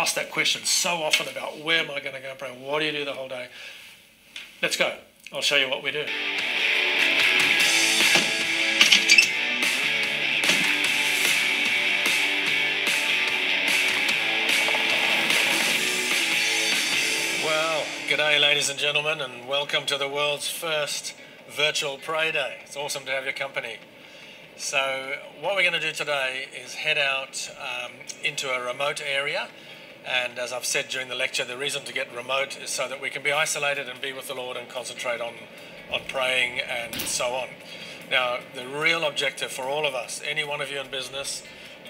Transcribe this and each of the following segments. asked that question so often about where am I going to go, bro? What do you do the whole day? Let's go. I'll show you what we do. Well, g'day ladies and gentlemen, and welcome to the world's first virtual Prey Day. It's awesome to have your company. So what we're going to do today is head out into a remote area, and as I've said during the lecture, the reason to get remote is so that we can be isolated and be with the Lord and concentrate on praying and so on. Now the real objective for all of us, any one of you in business,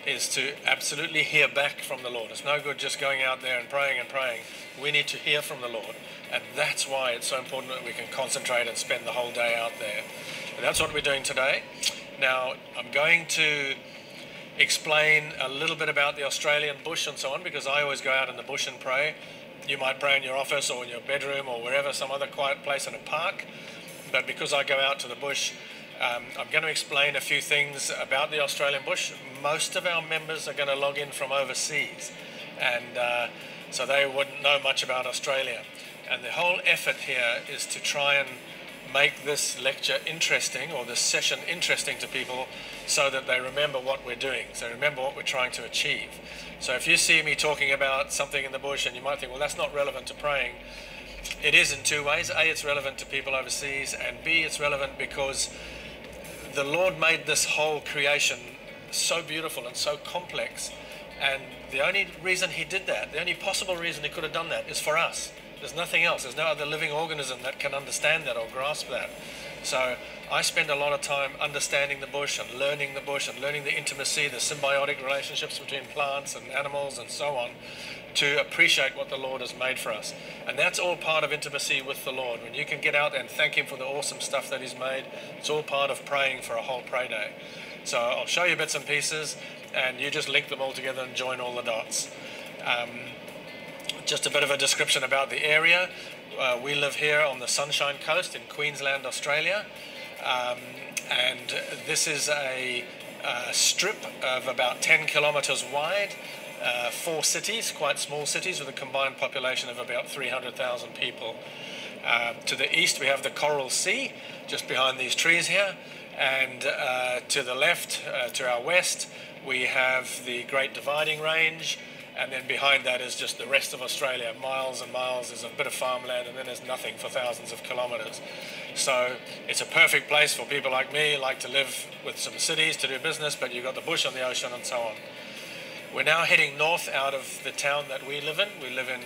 is to absolutely hear back from the Lord. It's no good just going out there and praying and praying. We need to hear from the Lord, and that's why it's so important that we can concentrate and spend the whole day out there. And that's what we're doing today. Now, I'm going to explain a little bit about the Australian bush and so on, because I always go out in the bush and pray. You might pray in your office or in your bedroom or wherever, some other quiet place in a park. But because I go out to the bush, I'm going to explain a few things about the Australian bush. Most of our members are going to log in from overseas, and so they wouldn't know much about Australia. And the whole effort here is to try and make this lecture interesting, or this session interesting to people, so that they remember what we're doing, so remember what we're trying to achieve. So if you see me talking about something in the bush and you might think, well, that's not relevant to praying, it is in two ways. A, it's relevant to people overseas, and B, it's relevant because the Lord made this whole creation so beautiful and so complex, and the only reason he did that, the only possible reason he could have done that, is for us. There's nothing else. There's no other living organism that can understand that or grasp that. So I spend a lot of time understanding the bush and learning the bush and learning the intimacy, the symbiotic relationships between plants and animals and so on, to appreciate what the Lord has made for us. And that's all part of intimacy with the Lord. When you can get out and thank him for the awesome stuff that he's made, it's all part of praying for a whole Prey Day. So I'll show you bits and pieces, and you just link them all together and join all the dots. Just a bit of a description about the area. We live here on the Sunshine Coast in Queensland, Australia, and this is a strip of about 10 kilometers wide, four cities, quite small cities with a combined population of about 300,000 people. To the east we have the Coral Sea, just behind these trees here, and to the left, to our west, we have the Great Dividing Range, and then behind that is just the rest of Australia. Miles and miles is a bit of farmland, and then there's nothing for thousands of kilometers. So it's a perfect place for people like me, like to live with some cities, to do business, but you've got the bush and the ocean and so on. We're now heading north out of the town that we live in. We live in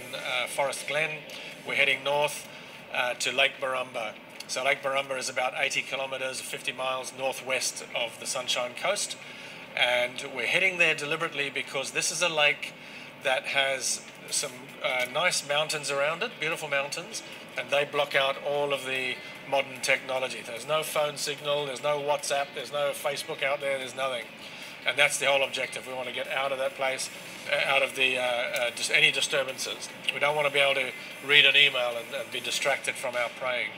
Forest Glen. We're heading north to Lake Borumba. So Lake Borumba is about 80 kilometers, 50 miles northwest of the Sunshine Coast. And we're heading there deliberately because this is a lake that has some nice mountains around it, beautiful mountains, and they block out all of the modern technology. There's no phone signal, there's no WhatsApp, there's no Facebook out there, there's nothing. And that's the whole objective. We want to get out of that place, out of the just any disturbances. We don't want to be able to read an email and be distracted from our praying.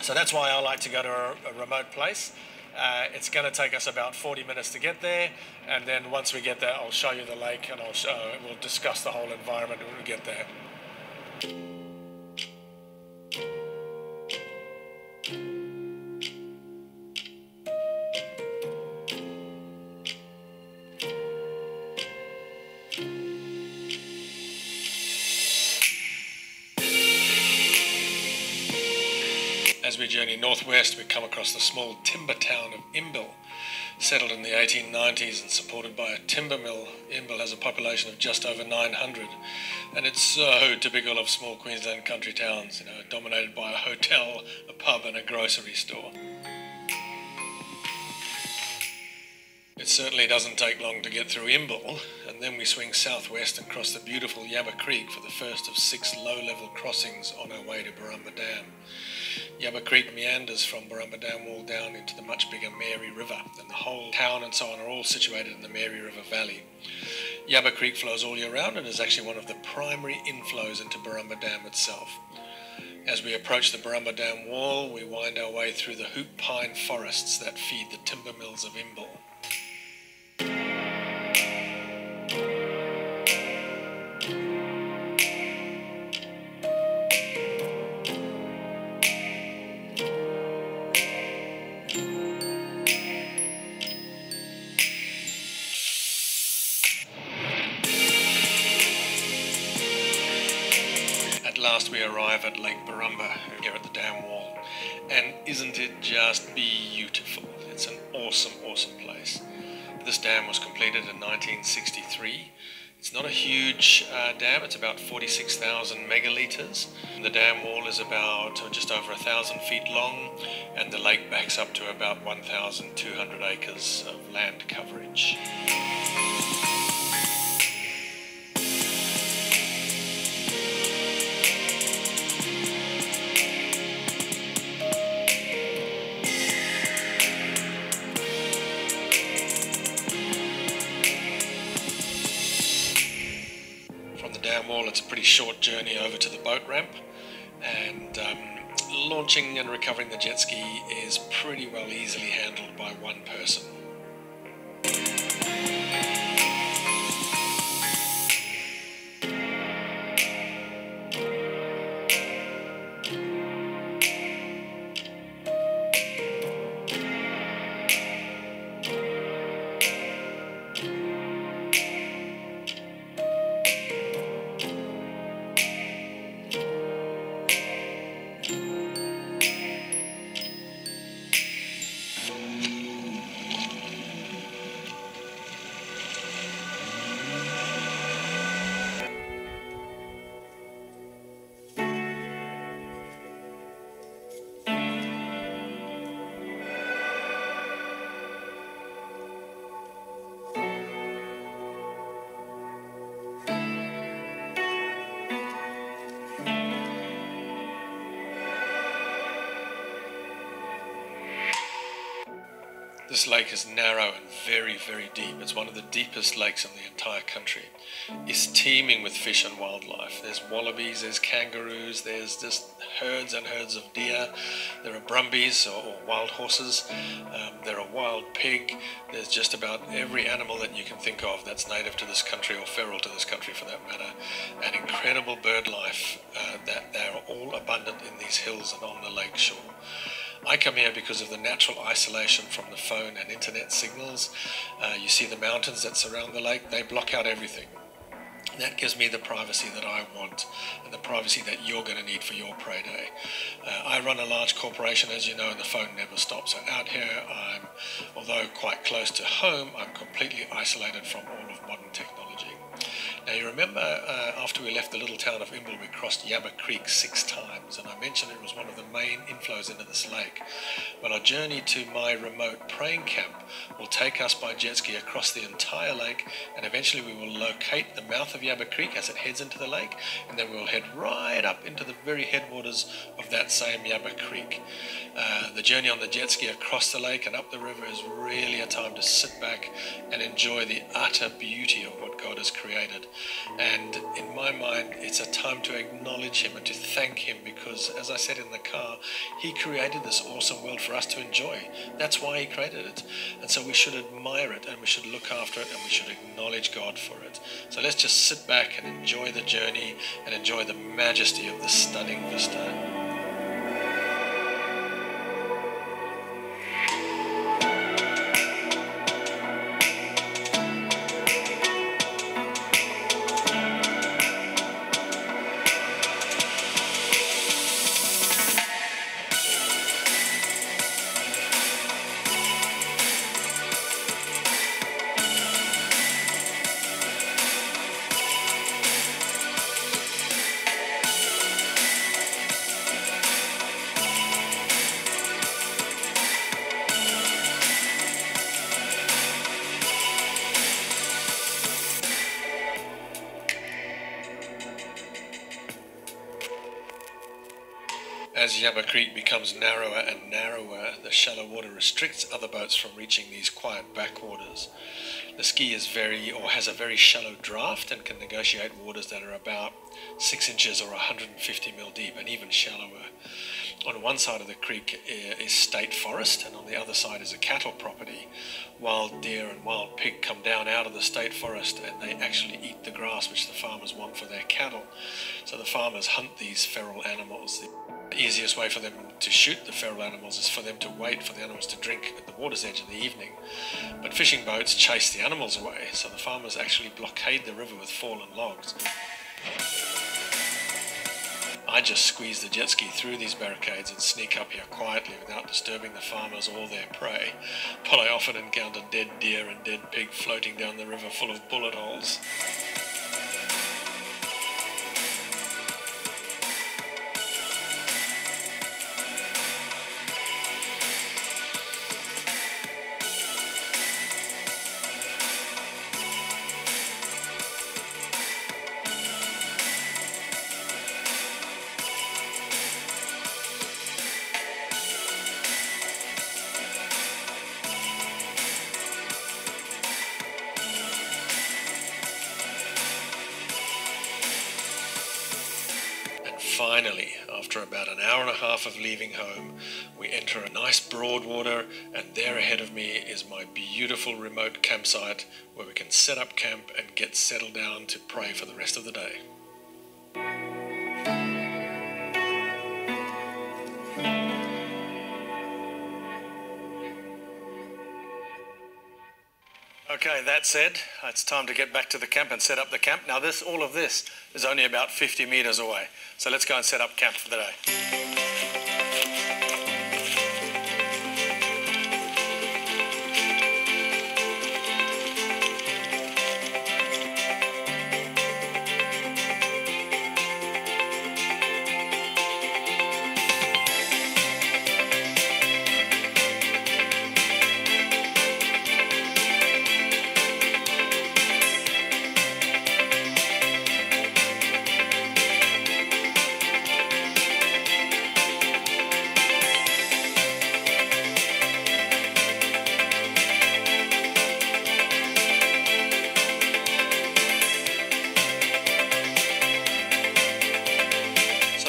So that's why I like to go to a remote place. It's going to take us about 40 minutes to get there, and then once we get there, I'll show you the lake, and we'll discuss the whole environment when we get there. As we journey northwest, we come across the small timber town of Imbil. Settled in the 1890s and supported by a timber mill, Imbil has a population of just over 900. And it's so typical of small Queensland country towns, you know, dominated by a hotel, a pub and a grocery store. It certainly doesn't take long to get through Imbil, and then we swing southwest and cross the beautiful Yabba Creek for the first of 6 low-level crossings on our way to Borumba Dam. Yabba Creek meanders from Borumba Dam all down into the much bigger Mary River, and the whole town and so on are all situated in the Mary River Valley. Yabba Creek flows all year round and is actually one of the primary inflows into Borumba Dam itself. As we approach the Borumba Dam wall, we wind our way through the hoop pine forests that feed the timber mills of Imbil. arrive at Lake Borumba here at the dam wall. And isn't it just beautiful? It's an awesome, awesome place. This dam was completed in 1963. It's not a huge dam, it's about 46,000 megalitres. The dam wall is about just over 1,000 feet long, and the lake backs up to about 1,200 acres of land coverage. It's a pretty short journey over to the boat ramp, and launching and recovering the jet ski is pretty well easily handled by one person. This lake is narrow and very, very deep. It's one of the deepest lakes in the entire country. It's teeming with fish and wildlife. There's wallabies, there's kangaroos, there's just herds and herds of deer. There are brumbies or wild horses. There are wild pig. There's just about every animal that you can think of that's native to this country or feral to this country for that matter. And incredible bird life that they're all abundant in these hills and on the lake shore. I come here because of the natural isolation from the phone and internet signals. You see the mountains that surround the lake, they block out everything. That gives me the privacy that I want and the privacy that you're going to need for your prey day. I run a large corporation, as you know, and the phone never stops. So out here, although quite close to home, I'm completely isolated from all of modern technology. Now you remember after we left the little town of Imbil, we crossed Yabba Creek 6 times, and I mentioned it was one of the main inflows into this lake. Well, our journey to my remote praying camp will take us by jet ski across the entire lake, and eventually we will locate the mouth of Yabba Creek as it heads into the lake, and then we'll head right up into the very headwaters of that same Yabba Creek. The journey on the jet ski across the lake and up the river is really a time to sit back and enjoy the utter beauty of what God has created. And in my mind, it's a time to acknowledge Him and to thank Him, because as I said in the car, He created this awesome world for us to enjoy. That's why He created it. And so we should admire it, and we should look after it, and we should acknowledge God for it. So let's just sit back and enjoy the journey and enjoy the majesty of this stunning vista. As Yabba Creek becomes narrower and narrower, the shallow water restricts other boats from reaching these quiet backwaters. The ski has a very shallow draft and can negotiate waters that are about 6 inches or 150 mil deep and even shallower. On one side of the creek is state forest, and on the other side is a cattle property. Wild deer and wild pig come down out of the state forest, and they actually eat the grass which the farmers want for their cattle. So the farmers hunt these feral animals. The easiest way for them to shoot the feral animals is for them to wait for the animals to drink at the water's edge in the evening. But fishing boats chase the animals away, so the farmers actually blockade the river with fallen logs. I just squeeze the jet ski through these barricades and sneak up here quietly without disturbing the farmers or their prey, but I often encounter dead deer and dead pig floating down the river full of bullet holes. Finally, after about an hour and a half of leaving home, we enter a nice broadwater, and there ahead of me is my beautiful remote campsite where we can set up camp and get settled down to pray for the rest of the day. Okay, that said, it's time to get back to the camp and set up the camp. Now this, all of this is only about 50 meters away. So let's go and set up camp for the day.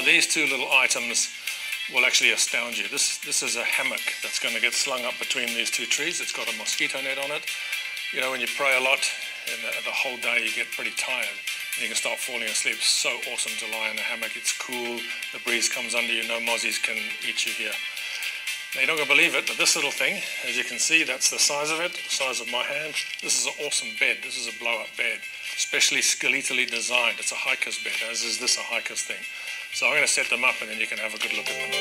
These two little items will actually astound you. This is a hammock that's going to get slung up between these two trees. It's got a mosquito net on it. You know, when you pray a lot and the whole day you get pretty tired and you can start falling asleep. It's so awesome to lie in a hammock. It's cool. The breeze comes under you. No mozzies can eat you here. Now, you're not going to believe it, but this little thing, as you can see, that's the size of it, the size of my hand. This is an awesome bed. This is a blow-up bed, especially skeletally designed. It's a hiker's bed, as is this a hiker's thing. So I'm going to set them up and then you can have a good look at them.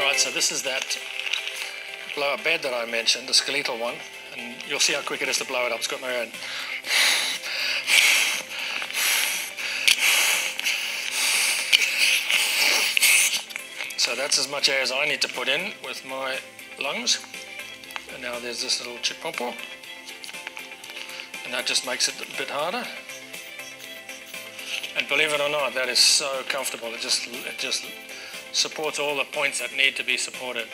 Alright, so this is that blow-up bed that I mentioned, the skeletal one, and you'll see how quick it is to blow it up. It's got my own. So that's as much air as I need to put in with my lungs. And now there's this little chipompo, and that just makes it a bit harder. And believe it or not, that is so comfortable. It just supports all the points that need to be supported.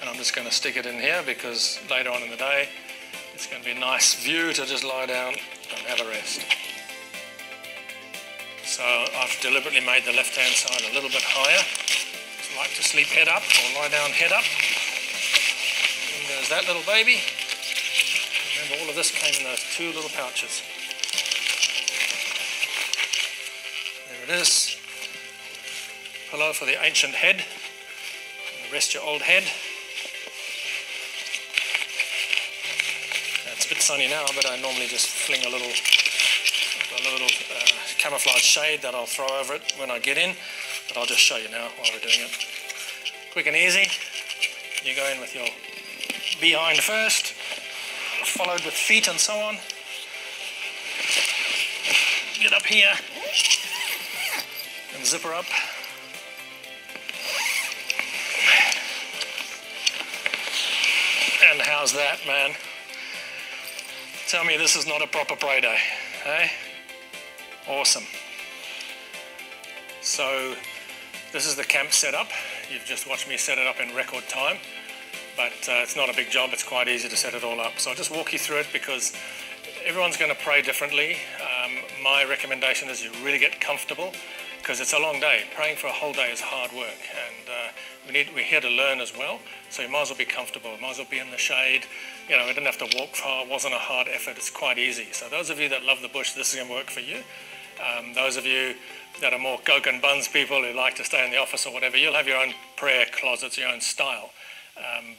And I'm just going to stick it in here because later on in the day, it's going to be a nice view to just lie down and have a rest. So I've deliberately made the left-hand side a little bit higher. Like to sleep head up or lie down head up. And there's that little baby. Remember, all of this came in those two little pouches. There it is. Pillow for the ancient head. Rest your old head. Now, it's a bit sunny now, but I normally just fling a little camouflage shade that I'll throw over it when I get in. But I'll just show you now while we're doing it. Quick and easy. You go in with your behind first, followed with feet and so on. Get up here and zip her up. And how's that, man? Tell me this is not a proper pray day, eh? Awesome. So this is the camp setup. You've just watched me set it up in record time, but it's not a big job. It's quite easy to set it all up. So I'll just walk you through it because everyone's going to pray differently. My recommendation is you really get comfortable because it's a long day. Praying for a whole day is hard work, and we're here to learn as well. So you might as well be comfortable. You might as well be in the shade. You know, we didn't have to walk far. It wasn't a hard effort. It's quite easy. So those of you that love the bush, this is going to work for you. Those of you that are more coke and buns people who like to stay in the office or whatever, you'll have your own prayer closets, your own style.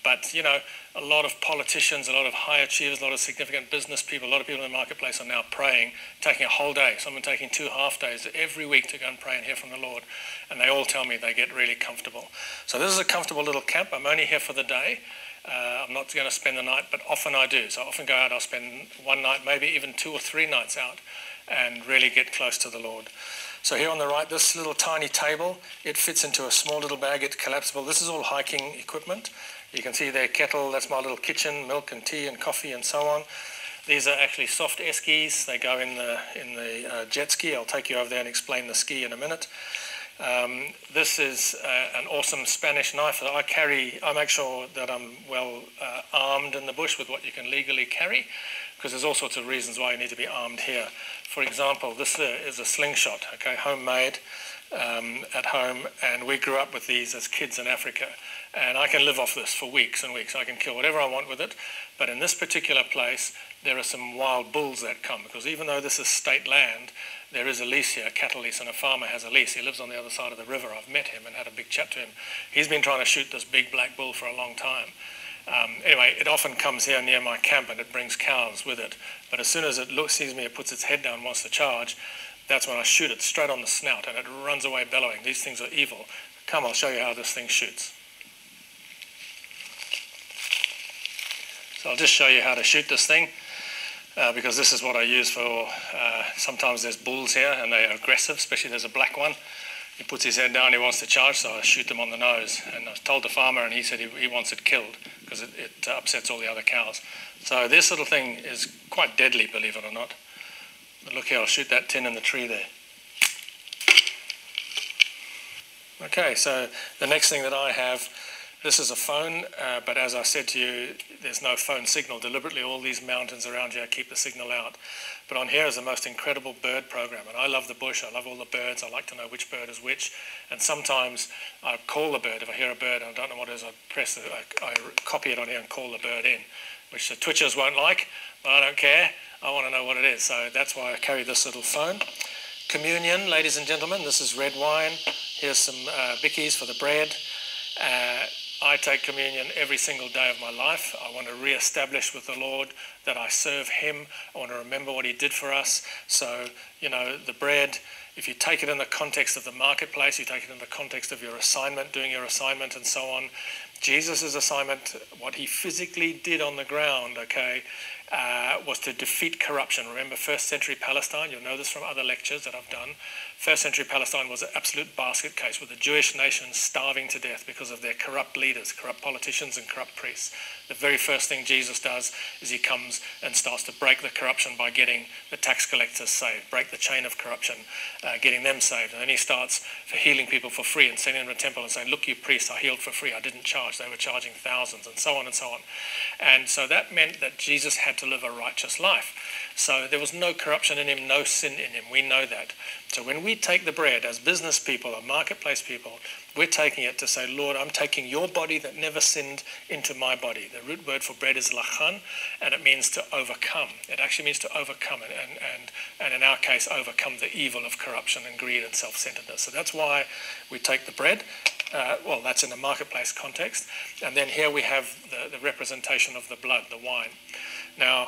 But, you know, a lot of politicians, a lot of high achievers, a lot of significant business people, a lot of people in the marketplace are now praying, taking a whole day, someone taking 2 half days every week to go and pray and hear from the Lord. And they all tell me they get really comfortable. So this is a comfortable little camp. I'm only here for the day. I'm not going to spend the night, but often I do. So I often go out, I'll spend one night, maybe even 2 or 3 nights out and really get close to the Lord. So here on the right, this little tiny table, it fits into a small little bag, it's collapsible. This is all hiking equipment. You can see their kettle, that's my little kitchen, milk and tea and coffee and so on. These are actually soft Eskies. They go in the jet ski. I'll take you over there and explain the ski in a minute. This is an awesome Spanish knife that I carry. I make sure that I'm well armed in the bush with what you can legally carry, because there's all sorts of reasons why you need to be armed here. For example, this is a slingshot, okay, homemade at home, and we grew up with these as kids in Africa. And I can live off this for weeks and weeks. I can kill whatever I want with it. But in this particular place, there are some wild bulls that come, because even though this is state land, there is a lease here, a cattle lease, and a farmer has a lease. He lives on the other side of the river. I've met him and had a big chat to him. He's been trying to shoot this big black bull for a long time. Anyway, it often comes here near my camp and it brings cows with it. But as soon as it sees me, it puts its head down, wants to charge. That's when I shoot it straight on the snout and it runs away bellowing. These things are evil. Come, I'll show you how this thing shoots. So I'll just show you how to shoot this thing because this is what I use for, sometimes there's bulls here and they are aggressive, especially there's a black one. He puts his head down, he wants to charge, so I shoot them on the nose. And I told the farmer and he said he wants it killed because it upsets all the other cows. So this little thing is quite deadly, believe it or not. But look here, I'll shoot that tin in the tree there. Okay, so the next thing that I have, this is a phone, but as I said to you, there's no phone signal. Deliberately, all these mountains around here keep the signal out. But on here is the most incredible bird program. And I love the bush. I love all the birds. I like to know which bird is which. And sometimes I call the bird. If I hear a bird and I don't know what it is, I copy it on here and call the bird in, which the twitchers won't like, but I don't care. I want to know what it is. So that's why I carry this little phone. Communion, ladies and gentlemen. This is red wine. Here's some bickies for the bread. I take communion every single day of my life. I want to re-establish with the Lord that I serve him. I want to remember what he did for us. So, you know, the bread, if you take it in the context of the marketplace, you take it in the context of your assignment, doing your assignment and so on. Jesus' assignment, what he physically did on the ground, okay, was to defeat corruption. Remember, first century Palestine, you'll know this from other lectures that I've done. First century Palestine was an absolute basket case with the Jewish nation starving to death because of their corrupt leaders, corrupt politicians and corrupt priests. The very first thing Jesus does is he comes and starts to break the corruption by getting the tax collectors saved, break the chain of corruption, getting them saved. And then he starts for healing people for free and sending them to the temple and saying, look, you priests, I healed for free. I didn't charge. They were charging thousands and so on and so on. And so that meant that Jesus had to live a righteous life. So there was no corruption in him, no sin in him. We know that. So when we take the bread as business people or marketplace people, we're taking it to say, Lord, I'm taking your body that never sinned into my body. The root word for bread is lachan, and it means to overcome. It actually means to overcome, and in our case, overcome the evil of corruption and greed and self-centeredness. So that's why we take the bread. Well, that's in the marketplace context. And then here we have the representation of the blood, the wine. Now,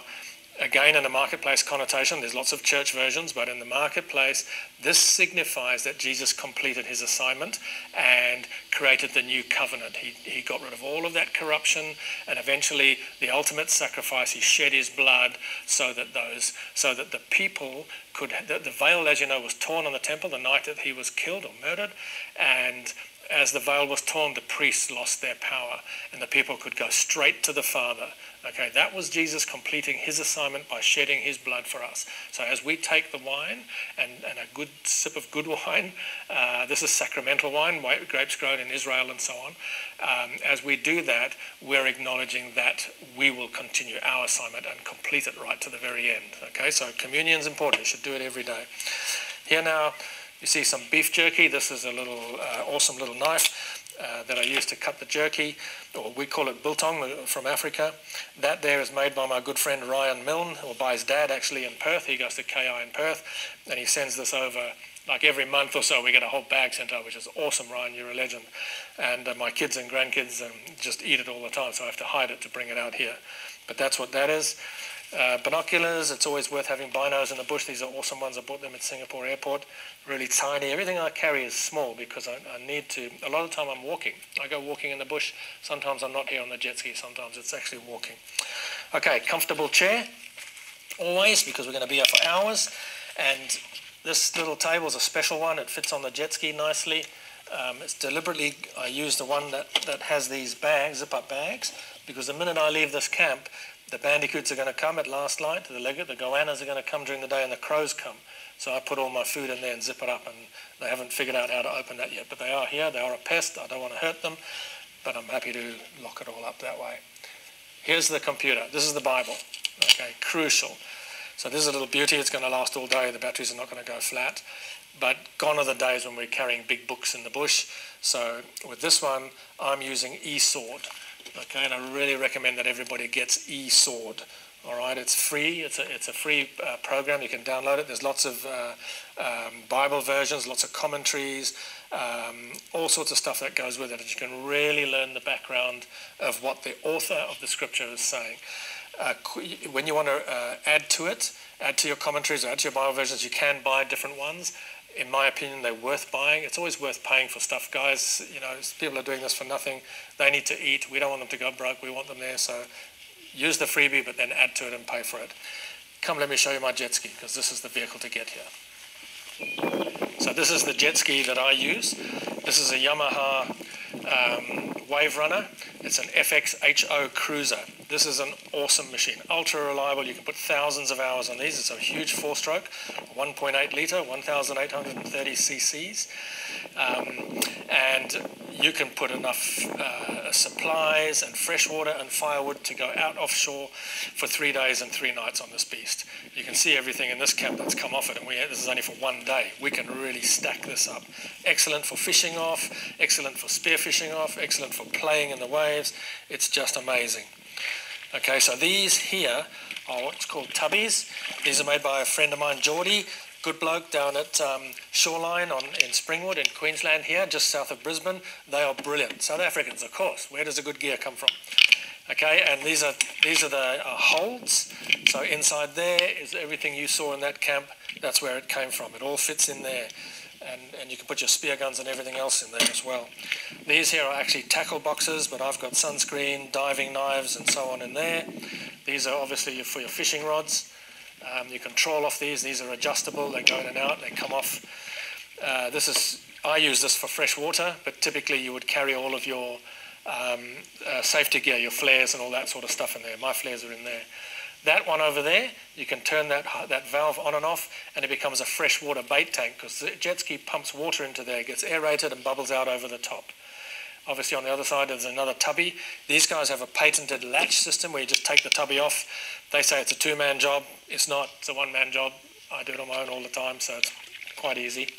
again, in a marketplace connotation, there's lots of church versions, but in the marketplace, this signifies that Jesus completed his assignment and created the new covenant. He got rid of all of that corruption, and eventually the ultimate sacrifice, he shed his blood so that the people could, the veil, as you know, was torn on the temple the night that he was killed or murdered, and as the veil was torn, the priests lost their power and the people could go straight to the Father. Okay, that was Jesus completing his assignment by shedding his blood for us. So as we take the wine and a good sip of good wine, this is sacramental wine, grapes grown in Israel and so on. As we do that, we're acknowledging that we will continue our assignment and complete it right to the very end. Okay, so communion's important. You should do it every day. Here now, you see some beef jerky. This is a little awesome little knife. that I use to cut the jerky, or we call it biltong from Africa. That there is made by my good friend Ryan Milne, or by his dad actually in Perth. He goes to KI in Perth and he sends this over. Like every month or so we get a whole bag sent out, which is awesome. Ryan, you're a legend. And my kids and grandkids just eat it all the time, so I have to hide it to bring it out here. But that's what that is. Binoculars, it's always worth having binos in the bush. These are awesome ones. I bought them at Singapore airport. Really tiny. Everything I carry is small because I need to. A lot of the time I'm walking. I go walking in the bush. Sometimes I'm not here on the jet ski. Sometimes it's actually walking. Okay, comfortable chair. Always, because we're going to be here for hours. And this little table is a special one. It fits on the jet ski nicely. It's deliberately, I use the one that has these bags, zip-up bags, because the minute I leave this camp, the bandicoots are going to come at last light, the leggett, the goannas are going to come during the day, and the crows come. So I put all my food in there and zip it up, and they haven't figured out how to open that yet. But they are here, they are a pest, I don't want to hurt them, but I'm happy to lock it all up that way. Here's the computer, this is the Bible, okay, crucial. So this is a little beauty, it's going to last all day, the batteries are not going to go flat. But gone are the days when we're carrying big books in the bush. So with this one, I'm using eSword. Okay, and I really recommend that everybody gets eSword. All right, it's free. It's a free program. You can download it. There's lots of Bible versions, lots of commentaries, all sorts of stuff that goes with it. And you can really learn the background of what the author of the scripture is saying. When you want to add to it, add to your commentaries, or add to your Bible versions, you can buy different ones. In my opinion, they're worth buying. It's always worth paying for stuff, guys. You know, people are doing this for nothing. They need to eat. We don't want them to go broke. We want them there. So use the freebie, but then add to it and pay for it. Come, let me show you my jet ski, because this is the vehicle to get here. So this is the jet ski that I use. This is a Yamaha Wave Runner. It's an FXHO cruiser. This is an awesome machine, ultra reliable. You can put thousands of hours on these. It's a huge four-stroke, 1.8 litre, 1,830 cc's. And you can put enough supplies and fresh water and firewood to go out offshore for 3 days and 3 nights on this beast. You can see everything in this camp that's come off it, and this is only for one day. We can really stack this up. Excellent for fishing off, excellent for spearfishing off, excellent for playing in the waves. It's just amazing. Okay, so these here are what's called tubbies. These are made by a friend of mine, Geordie. Good bloke down at Shoreline in Springwood in Queensland here, just south of Brisbane. They are brilliant. South Africans, of course. Where does a good gear come from? Okay, and these are the holds. So inside there is everything you saw in that camp. That's where it came from. It all fits in there. And you can put your spear guns and everything else in there as well. These here are actually tackle boxes, but I've got sunscreen, diving knives, and so on in there. These are obviously for your fishing rods. You can trawl off these. These are adjustable. They go in and out. They come off. I use this for fresh water, but typically you would carry all of your safety gear, your flares and all that sort of stuff in there. My flares are in there. That one over there, you can turn that valve on and off, and it becomes a freshwater bait tank because the jet ski pumps water into there, gets aerated and bubbles out over the top. Obviously on the other side there's another tubby. These guys have a patented latch system where you just take the tubby off. They say it's a two-man job. It's not. It's a one-man job. I do it on my own all the time, so it's quite easy.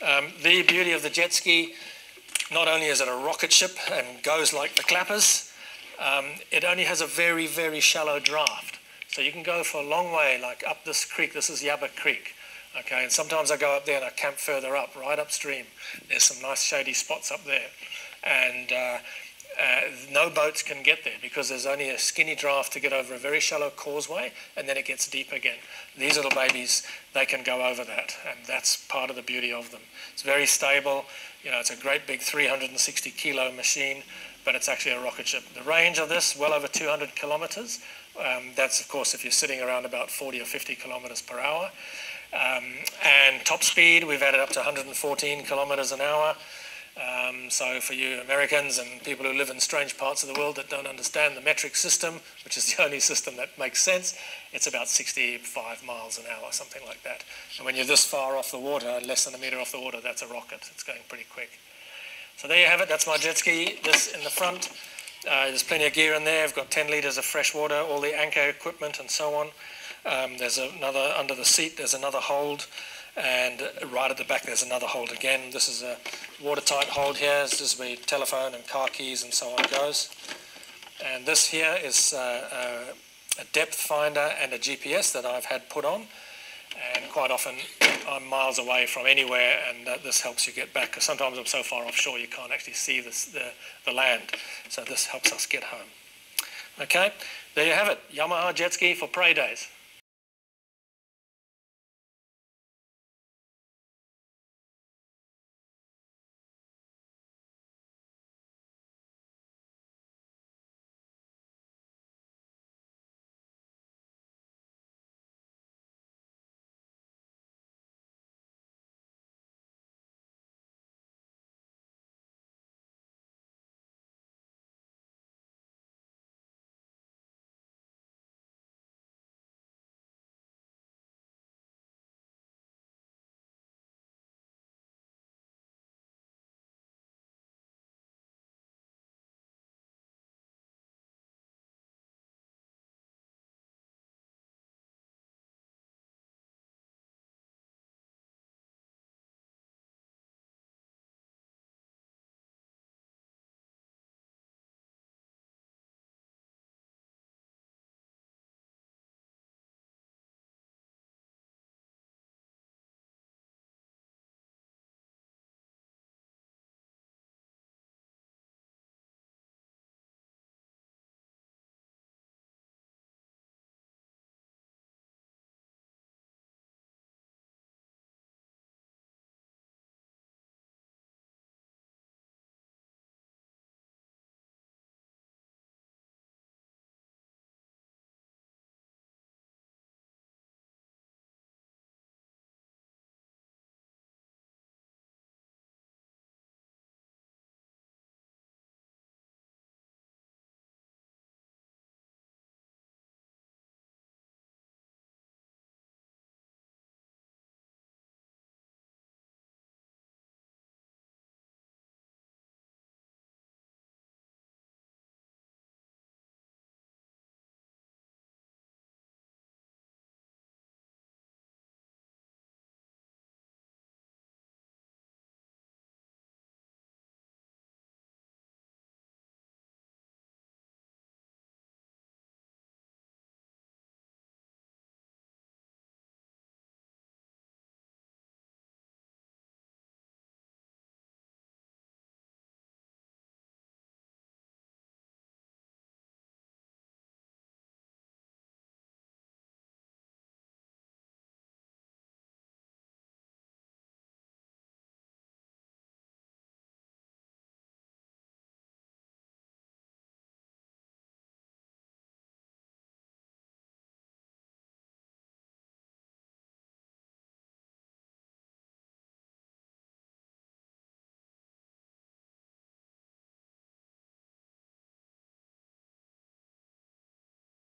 The beauty of the jet ski, not only is it a rocket ship and goes like the clappers, it only has a very, very shallow draft. So you can go for a long way, like up this creek. This is Yabba Creek. Okay, and sometimes I go up there and I camp further up, right upstream. There's some nice shady spots up there. And no boats can get there because there's only a skinny draft to get over a very shallow causeway, and then it gets deep again. These little babies, they can go over that, and that's part of the beauty of them. It's very stable. You know, it's a great big 360-kilo machine, but it's actually a rocket ship. The range of this, well over 200 kilometers. That's, of course, if you're sitting around about 40 or 50 kilometers per hour. And top speed, we've added up to 114 kilometers an hour. So for you Americans and people who live in strange parts of the world that don't understand the metric system, which is the only system that makes sense, it's about 65 miles an hour, something like that. And when you're this far off the water, less than a meter off the water, that's a rocket. It's going pretty quick. So there you have it. That's my jet ski. This in the front. There's plenty of gear in there. I've got 10 litres of fresh water, all the anchor equipment and so on. There's another under the seat. There's another hold. and right at the back there's another hold again. This is a watertight hold here. This is where telephone and car keys and so on goes. And this here is a depth finder and a GPS that I've had put on, and quite often I'm miles away from anywhere, and this helps you get back, because sometimes I'm so far offshore you can't actually see this, the land, so this helps us get home. Okay, there you have it, Yamaha jet ski for prey days.